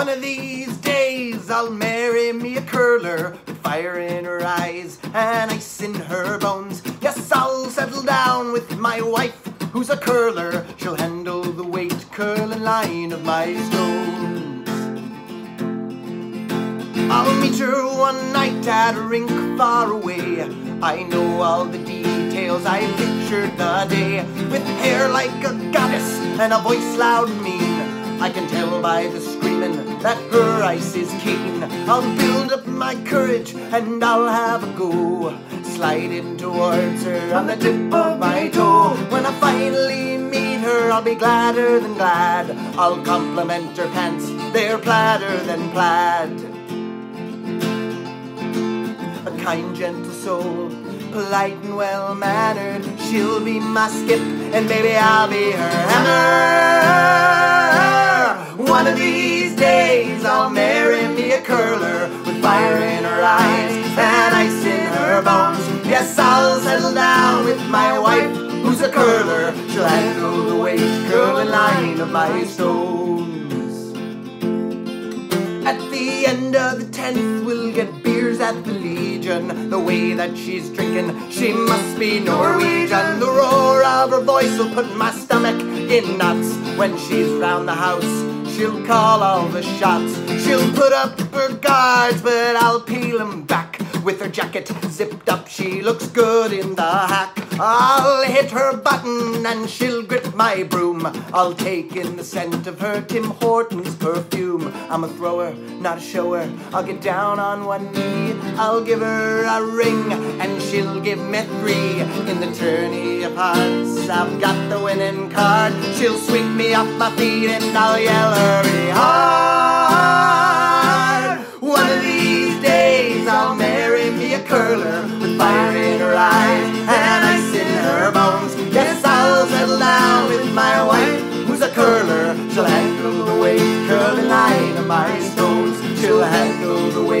One of these days I'll marry me a curler, with fire in her eyes and ice in her bones. Yes, I'll settle down with my wife, who's a curler. She'll handle the weight, curl and line of my stones. I'll meet her one night at a rink far away. I know all the details, I pictured the day, with hair like a goddess and a voice loud and mean. I can tell by the screaming that her ice is keen. I'll build up my courage and I'll have a go, sliding towards her on the tip of my toe. When I finally meet her, I'll be gladder than glad. I'll compliment her pants, they're plaider than plaid. A kind, gentle soul, polite and well-mannered, she'll be my skip and maybe I'll be her hammer. One of these days I'll marry me a curler, with fire in her eyes and ice in her bones. Yes, I'll settle down with my wife, who's a curler. She'll handle the weight, curl and line of my stones. At the end of the 10th we'll get beers at the Legion. The way that she's drinking, she must be Norwegian. The roar of her voice will put my stomach in knots. When she's round the house, she'll call all the shots. She'll put up her guards, but I'll peel them back. With her jacket zipped up, she looks good in the hack. I'll hit her button and she'll grip my broom. I'll take in the scent of her Tim Hortons perfume. I'm a thrower, not a shower. I'll get down on one knee. I'll give her a ring and she'll give me 3. In the tourney of hearts, I've got the winning card. She'll sweep me off my feet and I'll yell hurry hard. One of these days I'll marry me a curler, with fire in her eyes and ice in her bones. Yes, I'll settle down with my wife, who's a curler. She'll handle the weight, curl and line of my stones. She'll handle the weight.